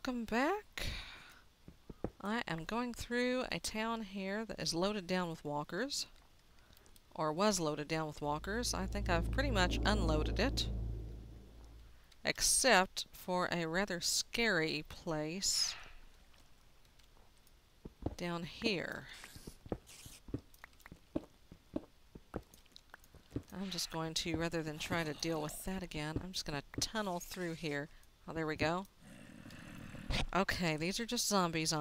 welcome back. I am going through a town here that is loaded down with walkers. Or was loaded down with walkers. I think I've pretty much unloaded it. Except for a rather scary place down here. I'm just going to, rather than try to deal with that again, I'm just going to tunnel through here. Oh, there we go. Okay, these are just zombies.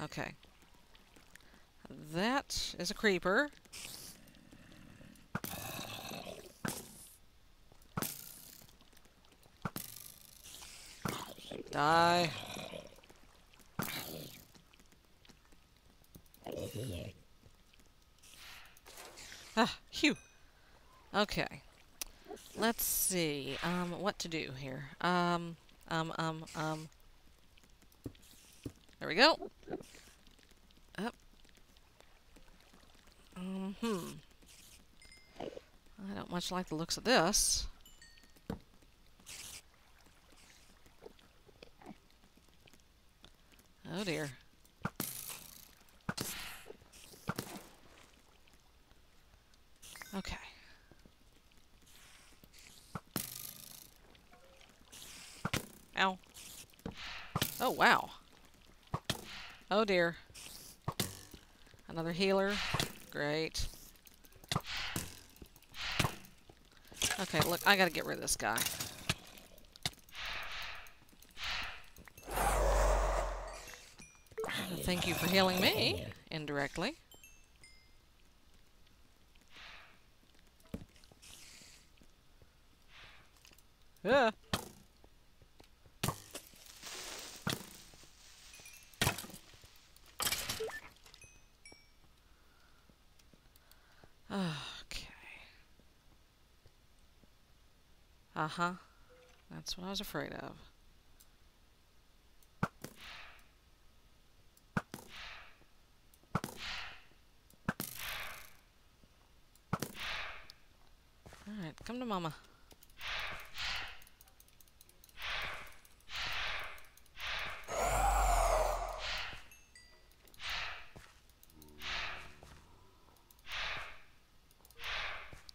Okay. That is a creeper. Die. Ah, phew. Okay. Let's see, what to do here. There we go. Up. I don't much like the looks of this. Oh dear. Okay. Ow. Oh, wow. Oh, dear. Another healer. Great. Okay, look, I gotta get rid of this guy. Thank you for healing me, indirectly. Ah. Okay. Uh-huh. That's what I was afraid of. Alright, come to Mama.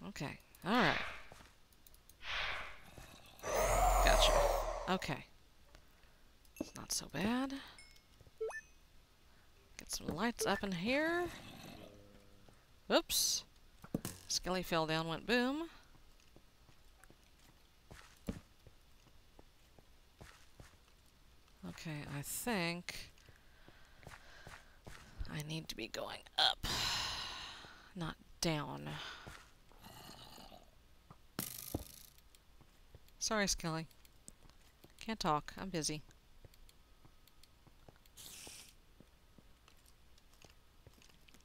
Okay. Alright. Gotcha. Okay. It's not so bad. Get some lights up in here. Oops. Skelly fell down, went boom. Okay, I think I need to be going up, not down. Sorry, Skelly. Can't talk. I'm busy.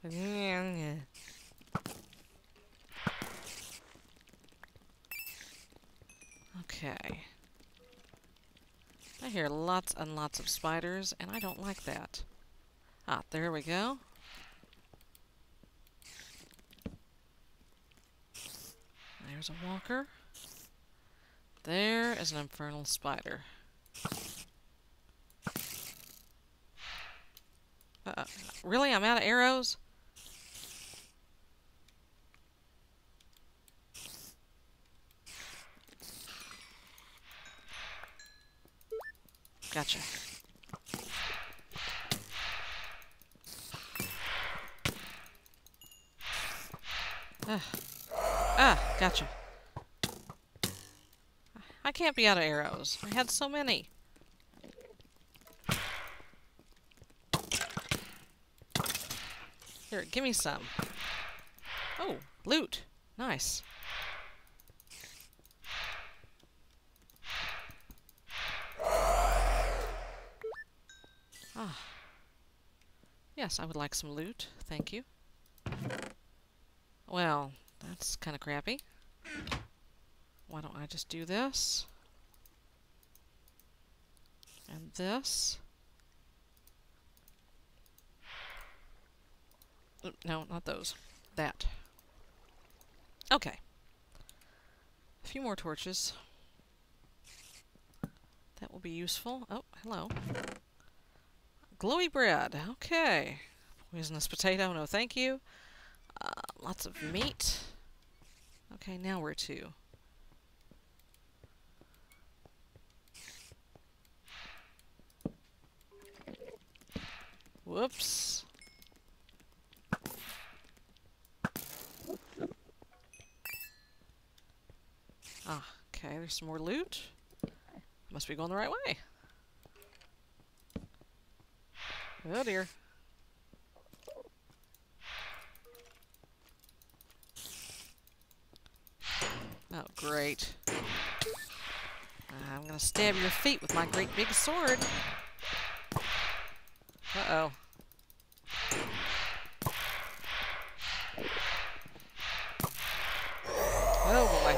Okay. I hear lots and lots of spiders, and I don't like that. Ah, there we go. There's a walker. There is an infernal spider. Really? I'm out of arrows? Gotcha. Ah, gotcha. I can't be out of arrows. I had so many. Here, give me some. Oh, loot. Nice. Ah. Yes, I would like some loot. Thank you. Well, that's kind of crappy. Why don't I just do this? And this? Oop, no, not those. That. Okay. A few more torches. That will be useful. Oh, hello. Glowy bread. Okay. Poisonous potato. No, thank you. Lots of meat. Okay, now we're two. Whoops. Ah, okay, there's some more loot. Must be going the right way. Oh dear. Oh, great. I'm gonna stab your feet with my great big sword. Uh-oh. Oh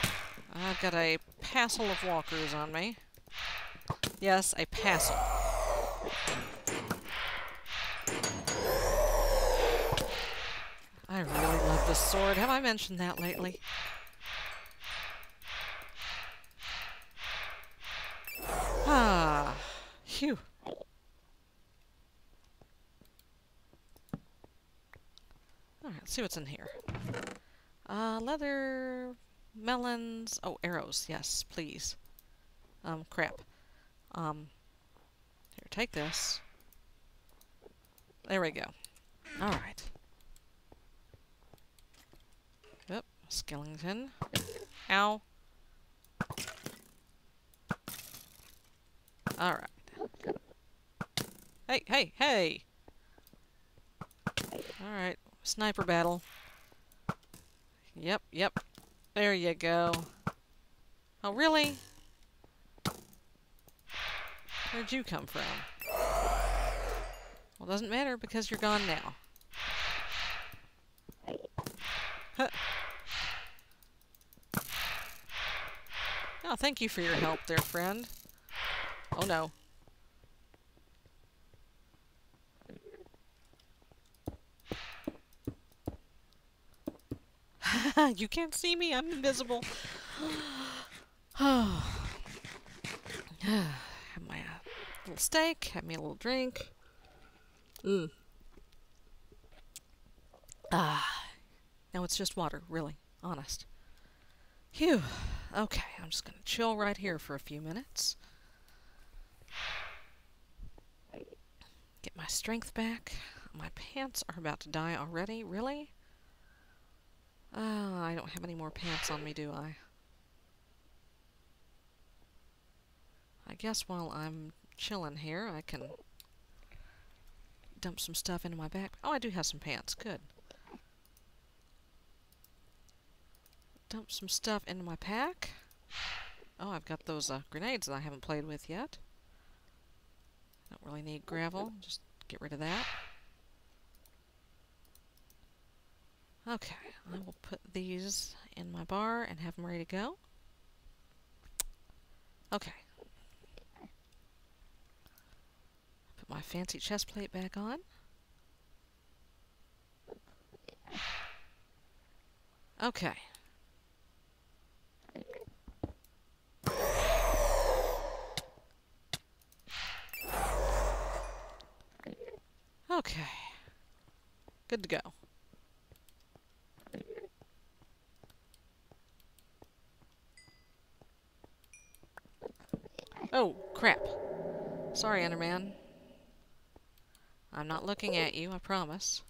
boy. I've got a passel of walkers on me. Yes, a passel. I really love this sword. Have I mentioned that lately? Ah, phew. Alright, let's see what's in here. Leather, melons, oh, arrows, yes, please. Crap. Here, take this. There we go. Alright. Yep, skeleton. Ow. Alright. Hey, hey, hey! Alright. Sniper battle. Yep, yep. There you go. Oh, really? Where'd you come from? Well, doesn't matter because you're gone now. Huh. Oh, thank you for your help there, friend. Oh, no. You can't see me, I'm invisible. Have my little steak, have me a little drink. Mm. Ah. Now it's just water, really. Honest. Phew. Okay, I'm just gonna chill right here for a few minutes. Get my strength back. My pants are about to die already, really? I don't have any more pants on me, do I? I guess while I'm chilling here, I can dump some stuff into my backpack. Oh, I do have some pants. Good. Dump some stuff into my pack. Oh, I've got those grenades that I haven't played with yet. Don't really need gravel. Just get rid of that. Okay, I will put these in my bar and have them ready to go. Okay. Put my fancy chest plate back on. Okay. Okay. Good to go. Oh, crap. Sorry, Enderman. I'm not looking at you, I promise.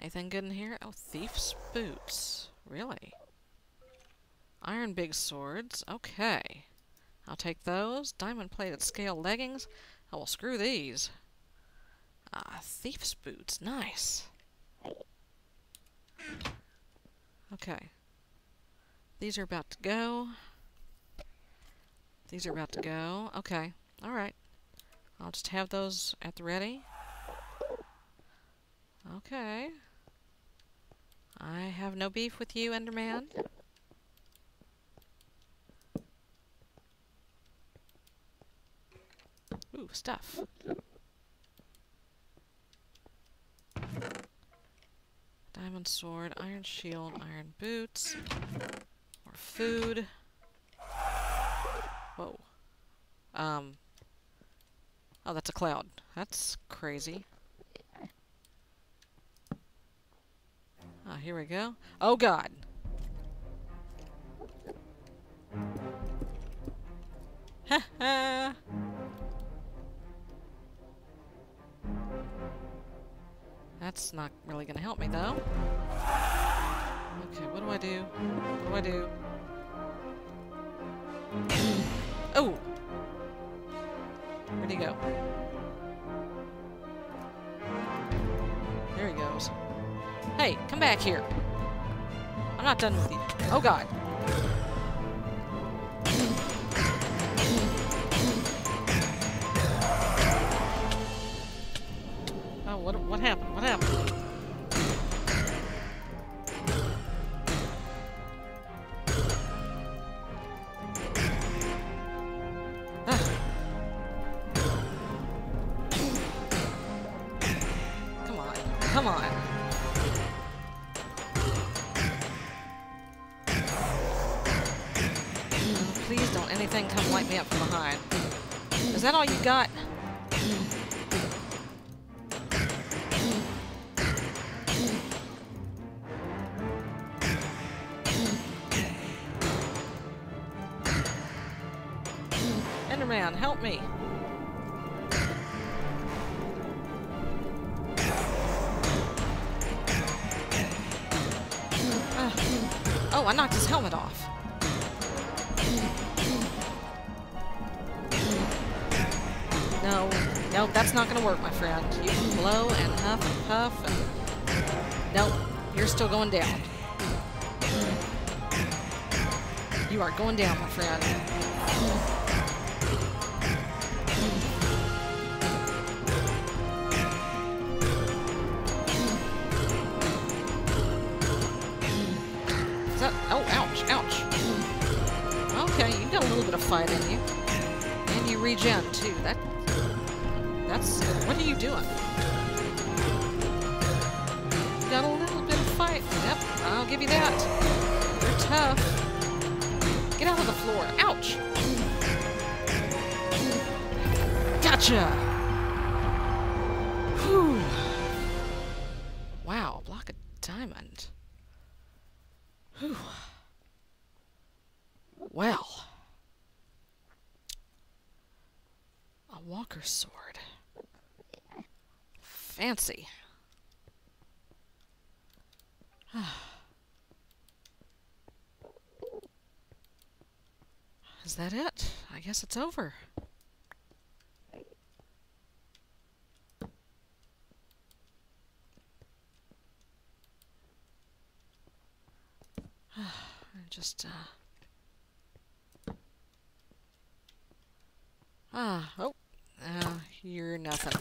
Anything good in here? Oh, thief's boots. Really? Iron big swords. Okay. I'll take those. Diamond-plated scale leggings. Oh, well, screw these. Ah, thief's boots. Nice. Okay. These are about to go. These are about to go. Okay. Alright. I'll just have those at the ready. Okay. I have no beef with you, Enderman. Ooh, stuff. diamond sword, iron shield, iron boots, more food. Whoa. Oh, that's a cloud. That's crazy. Ah, here we go. Oh god! Ha ha! That's not really gonna help me, though. Okay, what do I do? What do I do? Oh! Where'd he go? There he goes. Hey, come back here. I'm not done with you. Oh god. Oh, what happened? What happened? Please don't anything come light me up from behind. Is that all you got? Enderman, help me! Oh, I knocked his helmet off. No, no, that's not gonna work, my friend. You can blow and huff and puff and... Nope, you're still going down. You are going down, my friend. Is that... Oh, ouch, ouch. Okay, you got a little bit of fight in you. And you regen, too. That's... What are you doing? You got a little bit of fight. Yep, I'll give you that. You're tough. Get out of the floor. Ouch! Gotcha! Whew. Wow, block of diamond. Whew. Well. A walker sword. Fancy. Is that it? I guess it's over. You're nothing.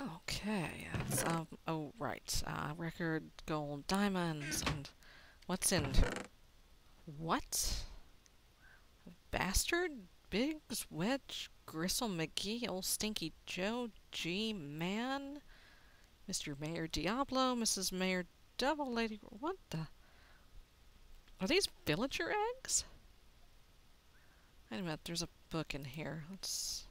Okay, that's, oh, right, record, gold, diamonds, and what's in... What? Bastard? Biggs, Wedge, Gristle, McGee, Old Stinky Joe, G-Man, Mr. Mayor Diablo, Mrs. Mayor Double Lady... What the... Are these villager eggs? Wait a minute, there's a book in here. Let's...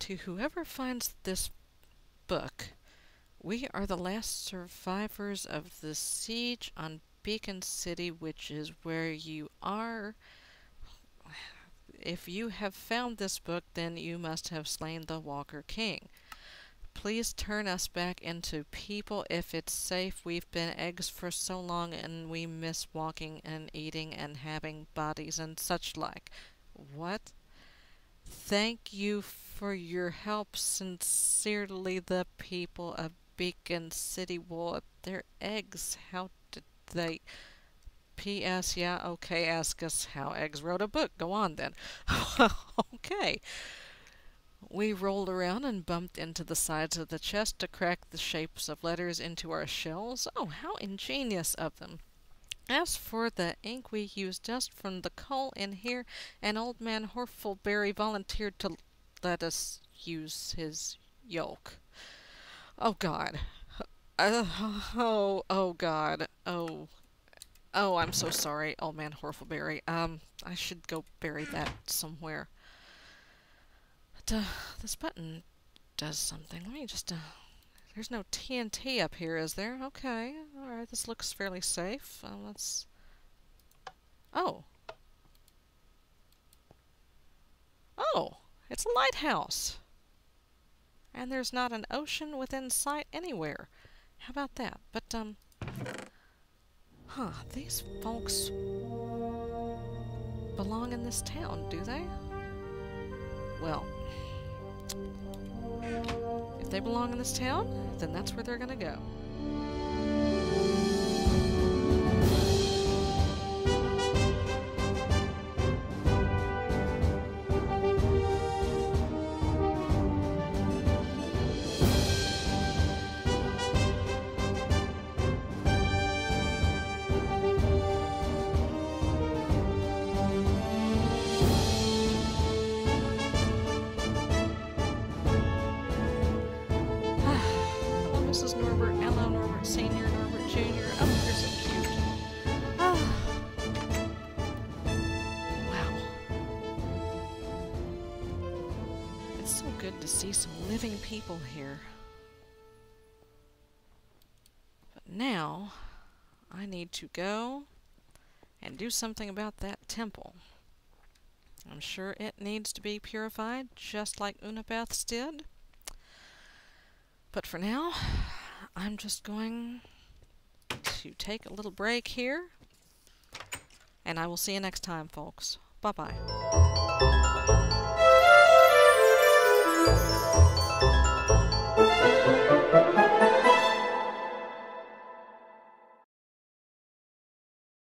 To whoever finds this book, we are the last survivors of the siege on Beacon City, which is where you are. If you have found this book, then you must have slain the Walker King. Please turn us back into people if it's safe. We've been eggs for so long, and we miss walking and eating and having bodies and such like. What? Thank you for your help. Sincerely, the people of Beacon City. Well, their eggs, how did they... P.S. Yeah, okay, ask us how eggs wrote a book. Go on, then. Okay. We rolled around and bumped into the sides of the chest to crack the shapes of letters into our shells. Oh, how ingenious of them. As for the ink we used just from the coal in here, an old man Horfleberry volunteered to let us use his yolk. Oh god. Oh god. Oh, I'm so sorry, old man Horfleberry. I should go bury that somewhere. But, this button does something. Let me just, there's no TNT up here, is there? Okay, alright, this looks fairly safe. Let's... Oh! Oh! It's a lighthouse! And there's not an ocean within sight anywhere. How about that? But, huh, these folks belong in this town, do they? Well, if they belong in this town, then that's where they're gonna go. Living people here. But now I need to go and do something about that temple. I'm sure it needs to be purified just like Unabeth's did. But for now, I'm just going to take a little break here, and I will see you next time, folks. Bye-bye.